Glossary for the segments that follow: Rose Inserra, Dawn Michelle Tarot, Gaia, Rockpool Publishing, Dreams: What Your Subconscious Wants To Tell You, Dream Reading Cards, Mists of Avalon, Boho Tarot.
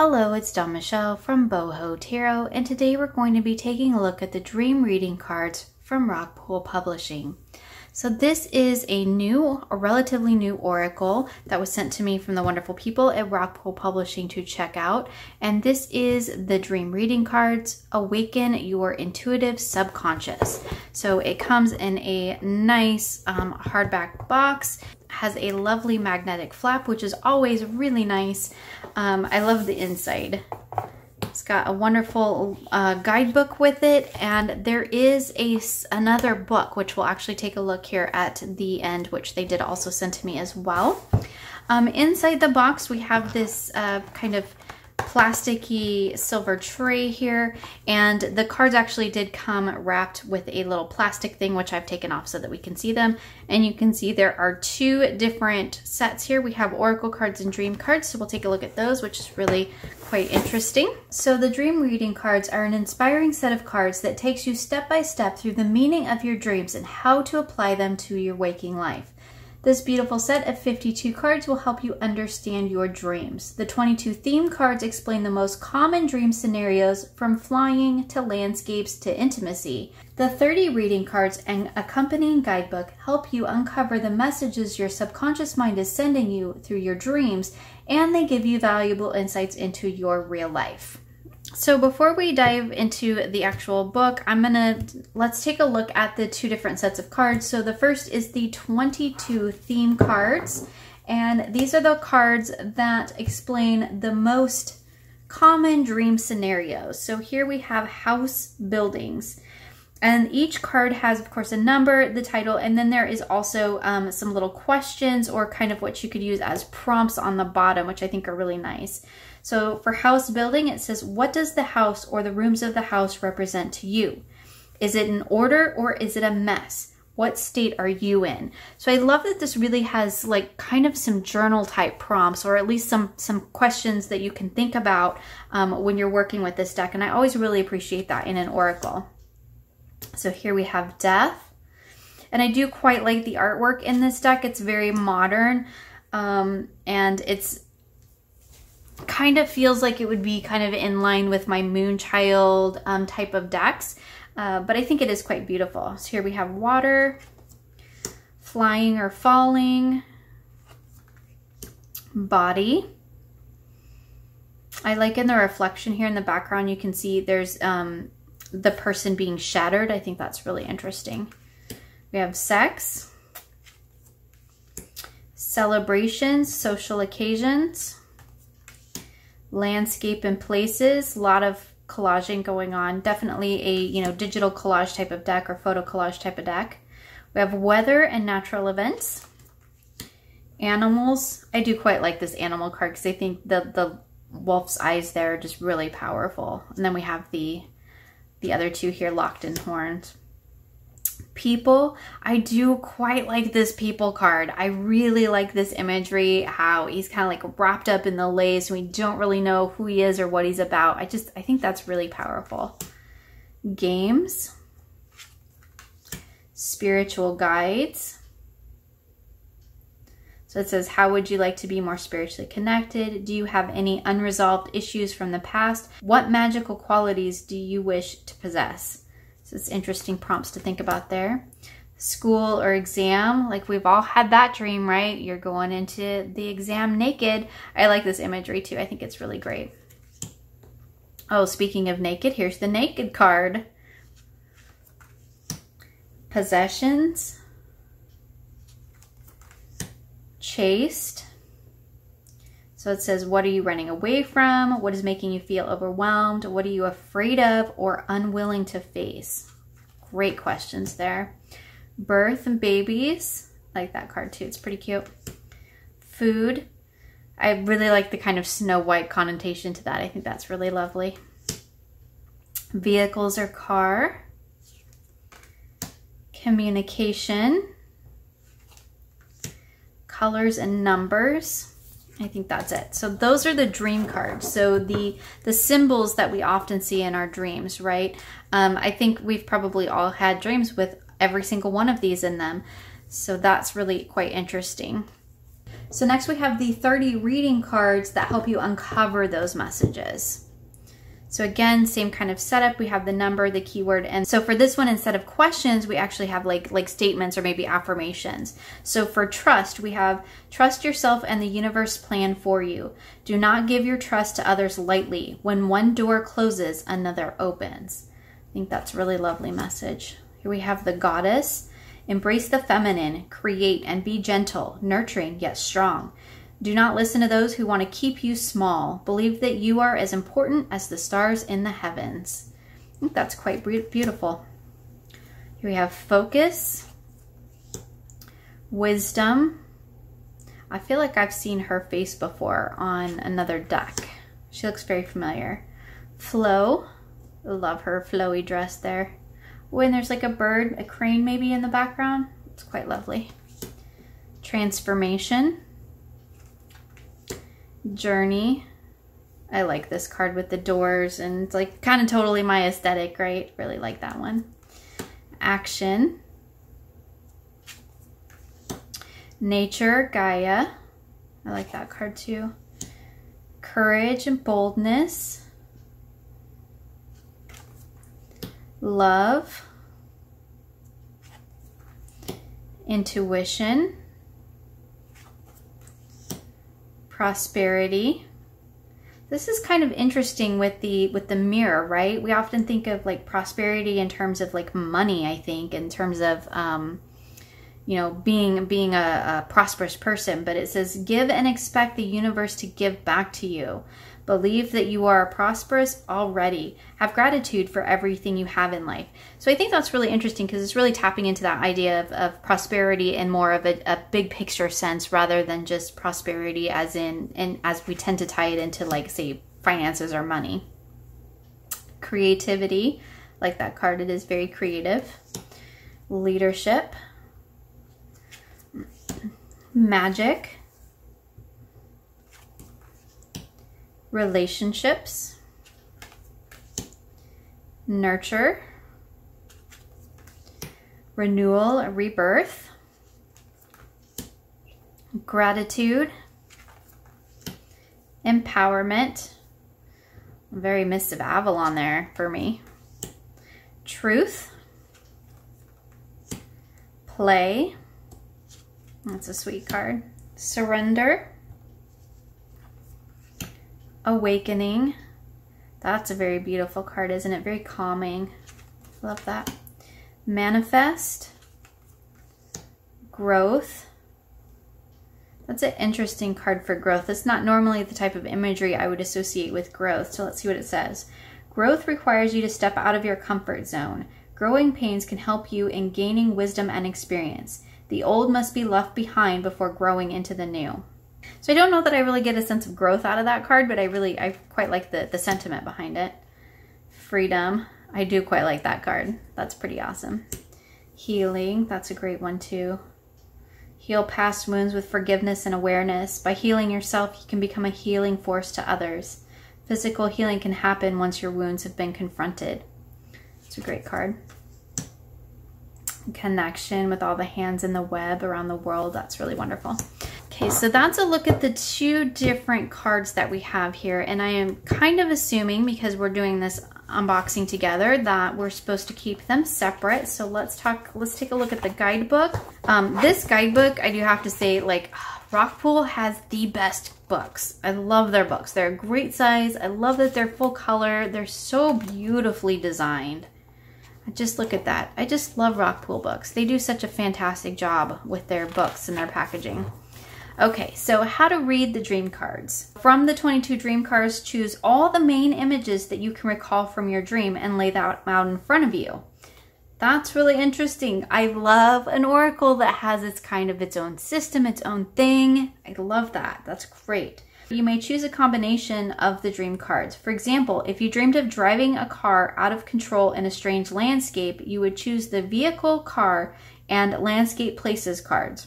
Hello, it's Dawn Michelle from Boho Tarot, and today we're going to be taking a look at the Dream Reading Cards from Rockpool Publishing. So this is a relatively new oracle that was sent to me from the wonderful people at Rockpool Publishing to check out. And this is the Dream Reading Cards, Awaken Your Intuitive Subconscious. So it comes in a nice hardback box, has a lovely magnetic flap, which is always really nice. I love the inside. It's got a wonderful guidebook with it, and there is another book, which we'll actually take a look here at the end, which they did also send to me as well. Inside the box, we have this kind of plasticky silver tray here, and the cards actually did come wrapped with a little plastic thing, which I've taken off so that we can see them. And you can see there are two different sets here. We have oracle cards and dream cards, so we'll take a look at those, which is really quite interesting. So the Dream Reading Cards are an inspiring set of cards that takes you step by step through the meaning of your dreams and how to apply them to your waking life. This beautiful set of 52 cards will help you understand your dreams. The 22 theme cards explain the most common dream scenarios, from flying to landscapes to intimacy. The 30 reading cards and accompanying guidebook help you uncover the messages your subconscious mind is sending you through your dreams, and they give you valuable insights into your real life. So before we dive into the actual book, let's take a look at the two different sets of cards. So the first is the 22 theme cards, and these are the cards that explain the most common dream scenarios. So here we have house buildings, and each card has, of course, a number, the title, and then there is also some little questions or kind of what you could use as prompts on the bottom, which I think are really nice. So for house building, it says, what does the house or the rooms of the house represent to you? Is it in order or is it a mess? What state are you in? So I love that this really has like kind of some journal type prompts, or at least some questions that you can think about when you're working with this deck. And I always really appreciate that in an oracle. So here we have death, and I do quite like the artwork in this deck. It's very modern, and it's kind of feels like it would be kind of in line with my Moonchild type of decks, but I think it is quite beautiful. So here we have water, flying or falling, body. I like in the reflection here in the background, you can see there's the person being shattered. I think that's really interesting. We have sex, celebrations, social occasions, landscape and places. A lot of collaging going on. Definitely a, you know, digital collage type of deck or photo collage type of deck. We have weather and natural events, animals. I do quite like this animal card because I think the wolf's eyes there are just really powerful. And then we have the other two here, locked and horned. People, I do quite like this people card. I really like this imagery, how he's kind of like wrapped up in the lace. We don't really know who he is or what he's about. I think that's really powerful. Games, spiritual guides. So it says, how would you like to be more spiritually connected? Do you have any unresolved issues from the past? What magical qualities do you wish to possess? So it's interesting prompts to think about there. School or exam, like we've all had that dream, right? You're going into the exam naked. I like this imagery too. I think it's really great. Oh, speaking of naked, here's the naked card. Possessions. Chased. So it says, what are you running away from? What is making you feel overwhelmed? What are you afraid of or unwilling to face? Great questions there. Birth and babies. I like that card too. It's pretty cute. Food. I really like the kind of Snow White connotation to that. I think that's really lovely. Vehicles or car. Communication. Colors and numbers. I think that's it. So those are the dream cards. So the symbols that we often see in our dreams, right? I think we've probably all had dreams with every single one of these in them. So that's really quite interesting. So next we have the 30 reading cards that help you uncover those messages. So again, same kind of setup. We have the number, the keyword. And so for this one, instead of questions, we actually have like statements or maybe affirmations. So for trust, we have trust yourself and the universe plan for you. Do not give your trust to others lightly. When one door closes, another opens. I think that's a really lovely message. Here we have the goddess. Embrace the feminine, create and be gentle, nurturing yet strong. Do not listen to those who want to keep you small. Believe that you are as important as the stars in the heavens. I think that's quite beautiful. Here we have focus, wisdom. I feel like I've seen her face before on another deck. She looks very familiar. Flow, love her flowy dress there. Oh, and there's like a bird, a crane maybe in the background. It's quite lovely. Transformation. Journey. I like this card with the doors, and it's like kind of totally my aesthetic, right? Really like that one. Action. Nature, Gaia. I like that card too. Courage and boldness. Love. Intuition. Prosperity. This is kind of interesting with the mirror, right? We often think of like prosperity in terms of like money, I think, in terms of, you know, being a prosperous person, but it says, give and expect the universe to give back to you. Believe that you are prosperous already. Have gratitude for everything you have in life. So I think that's really interesting because it's really tapping into that idea of prosperity in more of a big picture sense rather than just prosperity as in, and as we tend to tie it into like, say, finances or money. Creativity, like that card, it is very creative. Leadership. Magic. Relationships, nurture, renewal, rebirth, gratitude, empowerment, very Mists of Avalon there for me, truth, play, that's a sweet card, surrender, awakening. That's a very beautiful card, isn't it? Very calming. Love that. Manifest. Growth. That's an interesting card for growth. It's not normally the type of imagery I would associate with growth. So let's see what it says. Growth requires you to step out of your comfort zone. Growing pains can help you in gaining wisdom and experience. The old must be left behind before growing into the new. So I don't know that I really get a sense of growth out of that card, but I quite like the sentiment behind it. Freedom. I do quite like that card. That's pretty awesome. Healing. That's a great one too. Heal past wounds with forgiveness and awareness. By healing yourself, you can become a healing force to others. Physical healing can happen once your wounds have been confronted. It's a great card. Connection with all the hands in the web around the world. That's really wonderful. Okay, so that's a look at the two different cards that we have here, and I am kind of assuming, because we're doing this unboxing together, that we're supposed to keep them separate. So let's take a look at the guidebook. This guidebook, I do have to say, like, Rockpool has the best books. I love their books. They're a great size. I love that they're full color. They're so beautifully designed. Just look at that. I just love Rockpool books. They do such a fantastic job with their books and their packaging. Okay, so how to read the dream cards. From the 22 dream cards, choose all the main images that you can recall from your dream and lay that out in front of you. That's really interesting. I love an oracle that has its kind of its own system, its own thing. I love that. That's great. You may choose a combination of the dream cards. For example, if you dreamed of driving a car out of control in a strange landscape, you would choose the vehicle, car, and landscape places cards.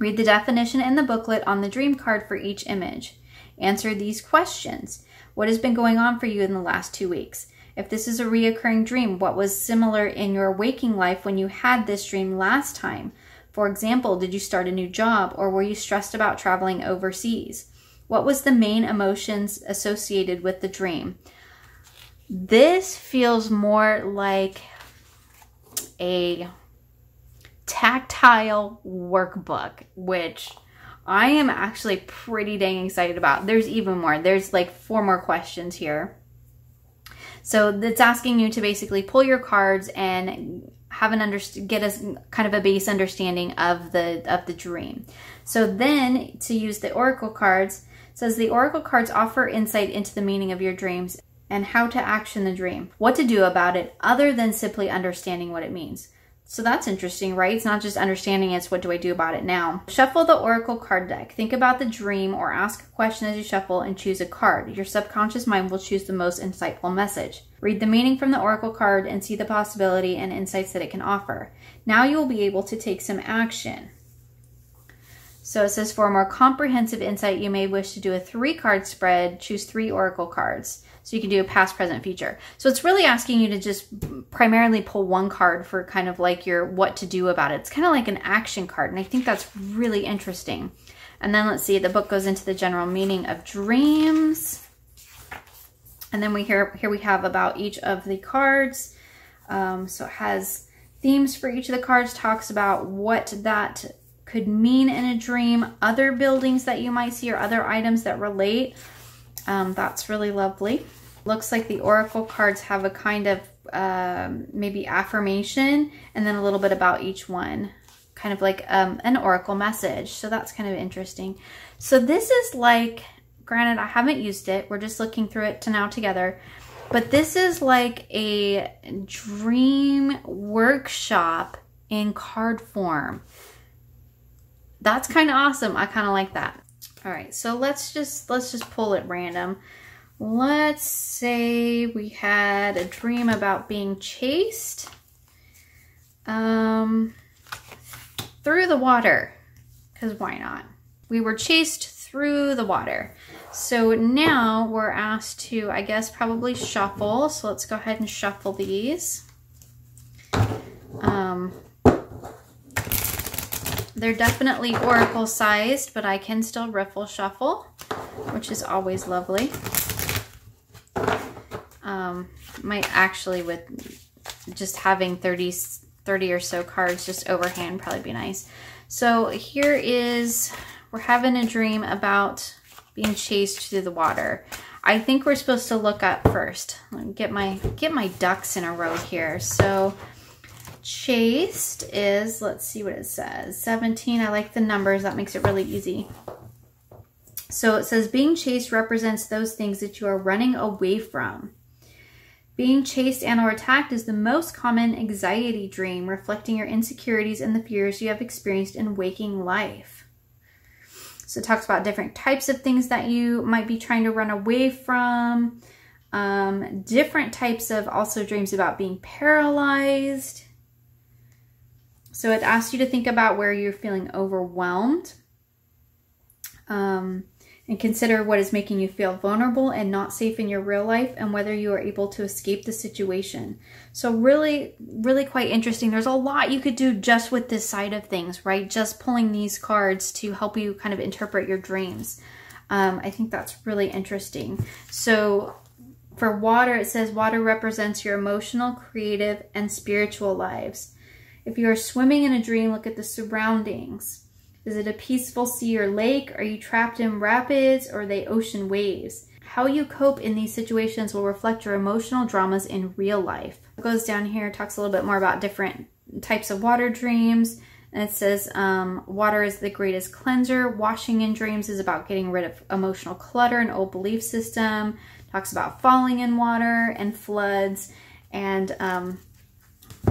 Read the definition in the booklet on the dream card for each image. Answer these questions. What has been going on for you in the last 2 weeks? If this is a reoccurring dream, what was similar in your waking life when you had this dream last time? For example, did you start a new job, or were you stressed about traveling overseas? What was the main emotions associated with the dream? This feels more like a tactile workbook, which I am actually pretty dang excited about. There's even more. There's like 4 more questions here. So it's asking you to basically pull your cards and have an get us kind of a base understanding of the dream. So then to use the oracle cards, it says the oracle cards offer insight into the meaning of your dreams and how to action the dream, what to do about it other than simply understanding what it means. So that's interesting, right? It's not just understanding, it's what do I do about it now? Shuffle the oracle card deck. Think about the dream or ask a question as you shuffle and choose a card. Your subconscious mind will choose the most insightful message. Read the meaning from the oracle card and see the possibility and insights that it can offer. Now you will be able to take some action. So it says, for a more comprehensive insight, you may wish to do a 3-card spread, choose 3 oracle cards. So you can do a past, present, future. So it's really asking you to just primarily pull 1 card for kind of like your what to do about it. It's kind of like an action card, and I think that's really interesting. And then let's see, the book goes into the general meaning of dreams. And then here we have about each of the cards. So it has themes for each of the cards, talks about what that could mean in a dream, other buildings that you might see or other items that relate. That's really lovely. Looks like the oracle cards have a kind of maybe affirmation and then a little bit about each one, kind of like an oracle message. So that's kind of interesting. So this is like, granted, I haven't used it. We're just looking through it now together. But this is like a dream workshop in card form. That's kind of awesome. I kind of like that. All right, so let's just pull it random. Let's say we had a dream about being chased through the water, because why not? We were chased through the water. So now we're asked to, I guess, probably shuffle. So let's go ahead and shuffle these. They're definitely oracle sized, but I can still riffle shuffle, which is always lovely. Might actually, with just having 30 or so cards just overhand, probably be nice. So here is, we're having a dream about being chased through the water. I think we're supposed to look up first. Let me get my ducks in a row here. So chased is, let's see what it says, 17. I like the numbers, that makes it really easy. So it says being chased represents those things that you are running away from. Being chased and or attacked is the most common anxiety dream, reflecting your insecurities and the fears you have experienced in waking life. So it talks about different types of things that you might be trying to run away from, different types of also dreams about being paralyzed. So it asks you to think about where you're feeling overwhelmed and consider what is making you feel vulnerable and not safe in your real life and whether you are able to escape the situation. So really, really quite interesting. There's a lot you could do just with this side of things, right? Just pulling these cards to help you kind of interpret your dreams. I think that's really interesting. So for water, it says water represents your emotional, creative, and spiritual lives. If you are swimming in a dream, look at the surroundings. Is it a peaceful sea or lake? Are you trapped in rapids or are they ocean waves? How you cope in these situations will reflect your emotional dramas in real life. It goes down here, talks a little bit more about different types of water dreams. And it says water is the greatest cleanser. Washing in dreams is about getting rid of emotional clutter and old belief system. Talks about falling in water and floods and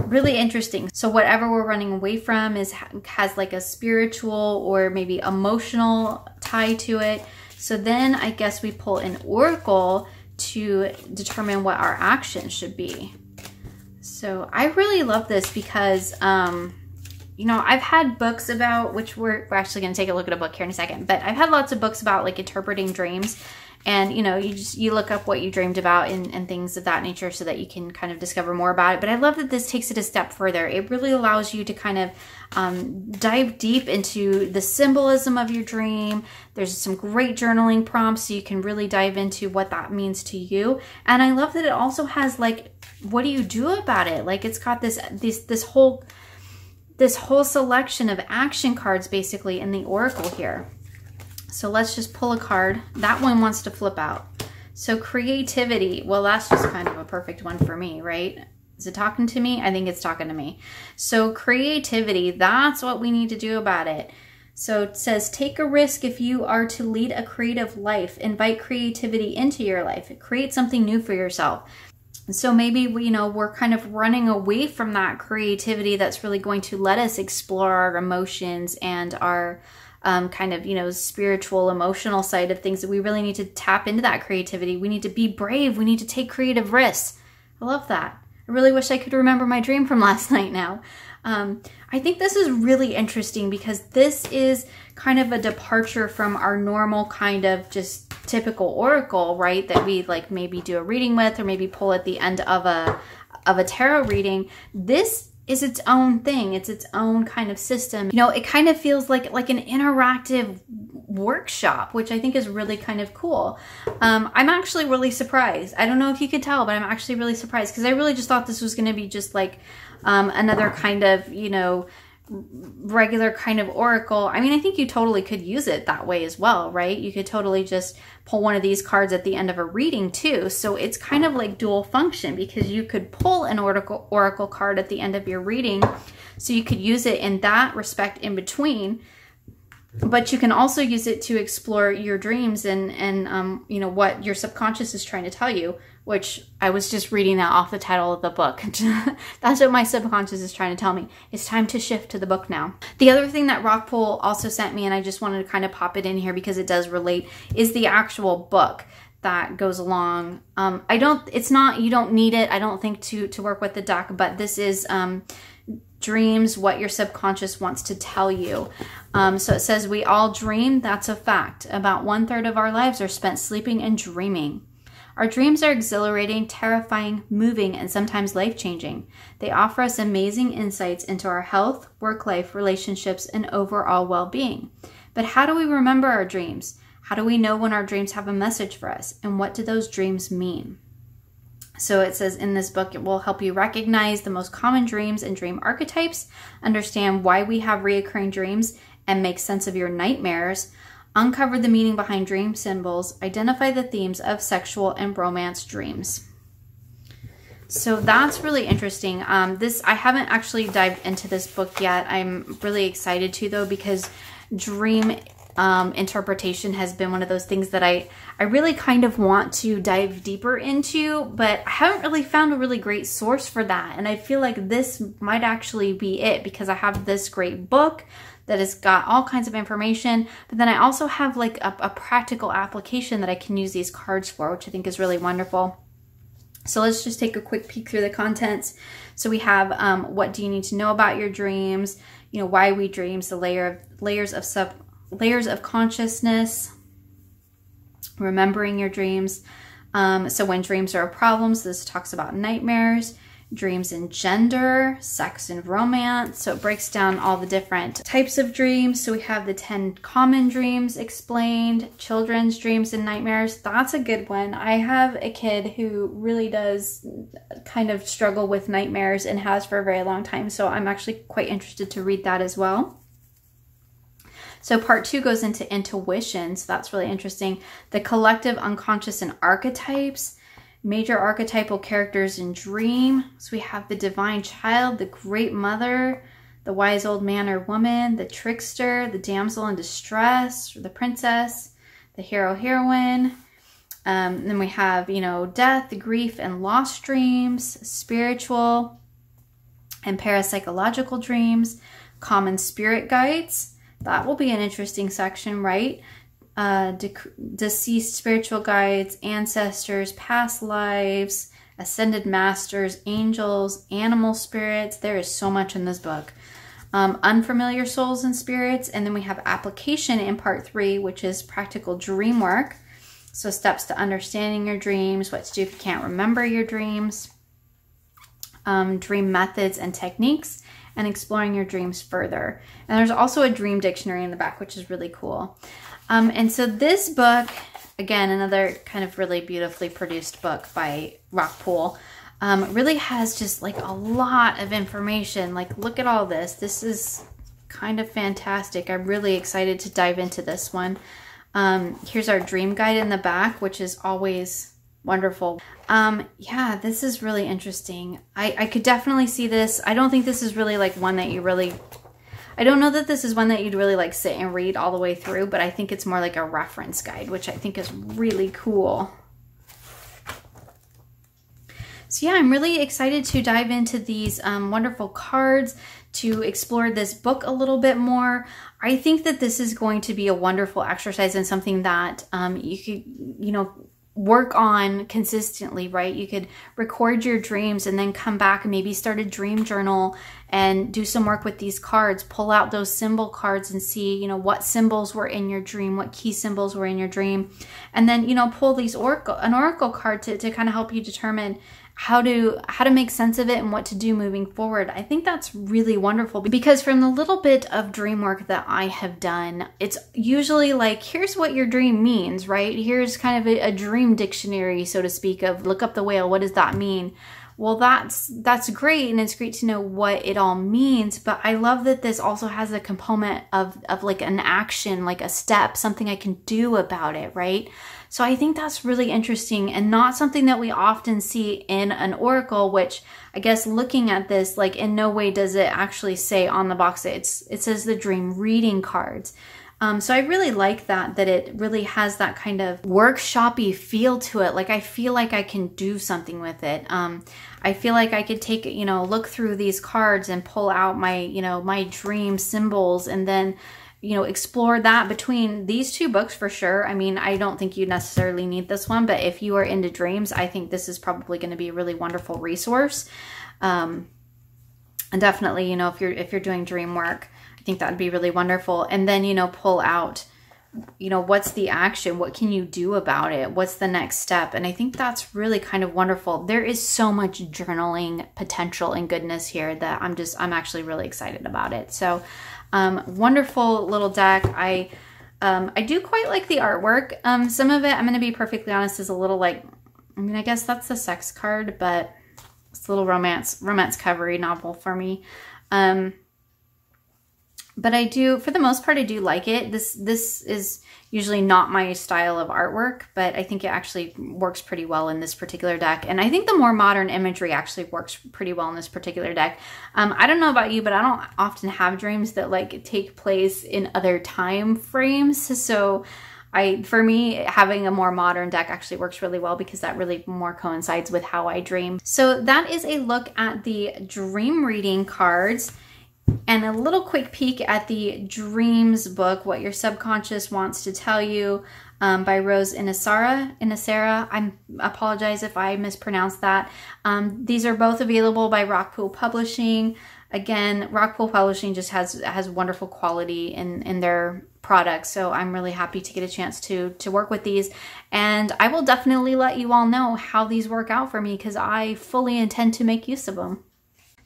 really interesting. So whatever we're running away from is has like a spiritual or maybe emotional tie to it. So then I guess we pull an oracle to determine what our action should be. So I really love this because, you know, I've had books about, which we're actually going to take a look at a book here in a second, but I've had lots of books about like interpreting dreams. And, you know, you look up what you dreamed about and things of that nature so that you can kind of discover more about it. But I love that this takes it a step further. It really allows you to kind of dive deep into the symbolism of your dream. There's some great journaling prompts, so you can really dive into what that means to you. And I love that it also has, like, what do you do about it? Like, it's got this whole selection of action cards basically in the oracle here. So let's just pull a card. That one wants to flip out. So creativity, well, that's just kind of a perfect one for me, right? Is it talking to me? I think it's talking to me. So creativity, that's what we need to do about it. So it says, take a risk if you are to lead a creative life. Invite creativity into your life. Create something new for yourself. So maybe we're kind of running away from that creativity that's really going to let us explore our emotions and our kind of, spiritual, emotional side of things, that we really need to tap into that creativity. We need to be brave. We need to take creative risks. I love that. I really wish I could remember my dream from last night now. I think this is really interesting because this is kind of a departure from our normal kind of just typical oracle, right? That we like maybe do a reading with, or maybe pull at the end of a tarot reading. This is its own thing. It's its own kind of system. It kind of feels like an interactive workshop, which I think is really kind of cool. I'm actually really surprised. I don't know if you could tell, but I'm actually really surprised because I really just thought this was going to be just like another kind of, regular kind of oracle. I mean, I think you totally could use it that way as well, right? You could totally just pull one of these cards at the end of a reading too. So it's kind of like dual function because you could pull an oracle card at the end of your reading. So you could use it in that respect in between, but you can also use it to explore your dreams and what your subconscious is trying to tell you, which I was just reading that off the title of the book. That's what my subconscious is trying to tell me. It's time to shift to the book now. The other thing that Rockpool also sent me, and I just wanted to kind of pop it in here because it does relate, is the actual book that goes along. You don't need it, I don't think, to work with the deck, but this is, Dreams: What Your Subconscious Wants to Tell You. So it says, we all dream, that's a fact. About 1/3 of our lives are spent sleeping and dreaming. Our dreams are exhilarating, terrifying, moving, and sometimes life-changing. They offer us amazing insights into our health, work life, relationships, and overall well-being. But how do we remember our dreams? How do we know when our dreams have a message for us? And what do those dreams mean? So it says in this book, it will help you recognize the most common dreams and dream archetypes, understand why we have reoccurring dreams and make sense of your nightmares, uncover the meaning behind dream symbols, identify the themes of sexual and romance dreams. So that's really interesting. I haven't actually dived into this book yet. I'm really excited to, though, because dream interpretation has been one of those things that I really kind of want to dive deeper into, but I haven't really found a really great source for that. And I feel like this might actually be it, because I have this great book that has got all kinds of information, but then I also have like a practical application that I can use these cards for, which I think is really wonderful. So let's just take a quick peek through the contents. So we have what do you need to know about your dreams, why we dream, the layers of consciousness, remembering your dreams. So when dreams are a problem, so this talks about nightmares, dreams and gender, sex and romance. So it breaks down all the different types of dreams. So we have the 10 common dreams explained, children's dreams and nightmares. That's a good one. I have a kid who really does kind of struggle with nightmares and has for a very long time. So I'm actually quite interested to read that as well. So part 2 goes into intuition. So that's really interesting. The collective unconscious and archetypes, major archetypal characters in dream. So we have the divine child, the great mother, the wise old man or woman, the trickster, the damsel in distress, the princess, the hero, heroine. Then we have, death, grief, and lost dreams, spiritual and parapsychological dreams, common spirit guides. That will be an interesting section, right? Deceased spiritual guides, ancestors, past lives, ascended masters, angels, animal spirits. There is so much in this book. Unfamiliar souls and spirits. And then we have application in part 3, which is practical dream work. So steps to understanding your dreams, what to do if you can't remember your dreams, dream methods and techniques, and exploring your dreams further. And there's also a dream dictionary in the back, which is really cool. And so this book, again, another kind of really beautifully produced book by Rockpool, really has just like a lot of information. Like, look at all this. This is kind of fantastic. I'm really excited to dive into this one. Here's our dream guide in the back, which is always wonderful. Yeah, this is really interesting. I could definitely see this. I don't think this is really like one that you really, I don't know that this is one that you'd really like sit and read all the way through, but I think it's more like a reference guide, which I think is really cool. So yeah, I'm really excited to dive into these wonderful cards, to explore this book a little bit more. I think that this is going to be a wonderful exercise and something that you could, you know, work on consistently, right? You could record your dreams and then come back and maybe start a dream journal and do some work with these cards, pull out those symbol cards and see, you know, what symbols were in your dream, what key symbols were in your dream. And then, you know, pull these an oracle card to kind of help you determine how to make sense of it and what to do moving forward. I think that's really wonderful, because from the little bit of dream work that I have done, it's usually like, here's what your dream means, right? Here's kind of a dream dictionary, so to speak, of look up the whale, what does that mean? Well, that's great, and it's great to know what it all means, but I love that this also has a component of like an action, like a step, something I can do about it, right? So I think that's really interesting and not something that we often see in an oracle, which I guess looking at this, like in no way does it actually say on the box, it says the Dream Reading Cards. So I really like that it really has that kind of workshop-y feel to it. Like, I feel like I can do something with it. I feel like I could take, you know, look through these cards and pull out my, you know, my dream symbols and then, you know, explore that between these two books for sure. I mean, I don't think you necessarily need this one, but if you are into dreams, I think this is probably going to be a really wonderful resource. And definitely, you know, if you're doing dream work, I think that'd be really wonderful. And then, you know, pull out, you know, what's the action? What can you do about it? What's the next step? And I think that's really kind of wonderful. There is so much journaling potential and goodness here that I'm actually really excited about it. So wonderful little deck. I do quite like the artwork. Some of it, I'm going to be perfectly honest, is a little like, I mean, I guess that's the sex card, but it's a little romance covery novel for me. But I do, for the most part, I do like it. This is usually not my style of artwork, but I think it actually works pretty well in this particular deck. And I think the more modern imagery actually works pretty well in this particular deck. I don't know about you, but I don't often have dreams that like take place in other time frames. So for me, having a more modern deck actually works really well because that really more coincides with how I dream. So that is a look at the Dream Reading Cards and a little quick peek at the Dreams book, What Your Subconscious Wants to Tell You, by Rose Inserra. I apologize if I mispronounced that. These are both available by Rockpool Publishing. Again, Rockpool Publishing just has wonderful quality in their products, so I'm really happy to get a chance to work with these. And I will definitely let you all know how these work out for me, because I fully intend to make use of them.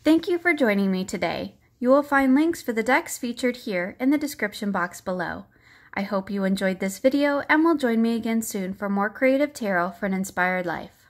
Thank you for joining me today. You will find links for the decks featured here in the description box below. I hope you enjoyed this video and will join me again soon for more creative tarot for an inspired life.